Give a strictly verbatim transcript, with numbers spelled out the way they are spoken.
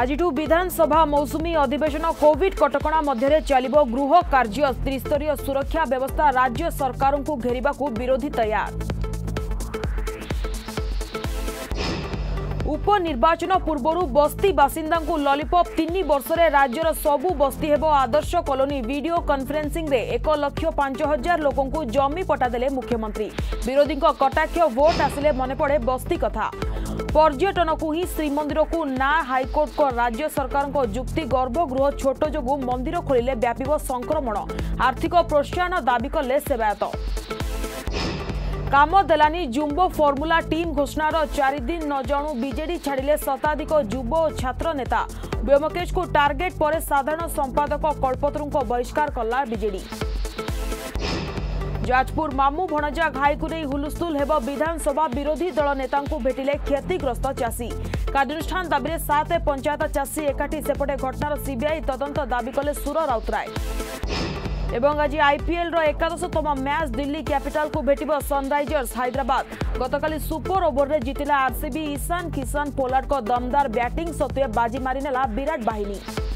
आजिठू विधानसभा मौसुमी अधिवेशन कोविड कटकणा मध्य चलो गृह कार्य त्रिस्तरीय सुरक्षा व्यवस्था राज्य सरकार को घेरिबा को विरोधी तैयार। उपनिर्वाचन पूर्व बस्ती बासिंदा लॉलीपॉप तीन वर्ष राज्यर सबु बस्ती हेबो आदर्श कॉलोनी वीडियो कॉन्फ्रेंसिंग रे एक लाख पांच हजार लोकों को जमी पटादेले मुख्यमंत्री विरोधी कटाक्ष वोट आसिले मने पड़े बस्ती कथा। पर्यटन को ही श्रीमंदिर को ना हाईकोर्ट को राज्य सरकार को जुक्ति गर्भगृह छोट जो मंदिर खोलिले व्यापिव संक्रमण आर्थिक प्रोत्साहन दाबी कले सेवायत। काम देलानी जुम्बो फॉर्मूला टीम घोषणार चार दिन न जाणु बीजेडी छाड़िले शताधिक युव और छात्र नेता। व्योमकेश को टार्गेट पर साधारण संपादक कल्पतरू को बहिष्कार कला बीजेडी। जाजपुर मामू भणजा घाई को नहीं हुलुस्तुल हेबो विधानसभा विरोधी दल नेतांकु भेटिले क्षतिग्रस्त चाषी। कार्यानुष्ठान दाबी सात पंचायत चाषी एकाठी सेपटे घटनार सीबीआई तदंत दाबी कले सुर राउतराय। एवं आज आईपीएल एकादशतम मैच दिल्ली कैपिटल को भेटिबो सनराइजर्स हैदराबाद। गतकाली सुपर ओवर में जीतिला आरसीबी। ईशान किशन पोलार्ड को दमदार बैटिंग सत्वे बाजी मारिनेला विराट बाहिनी।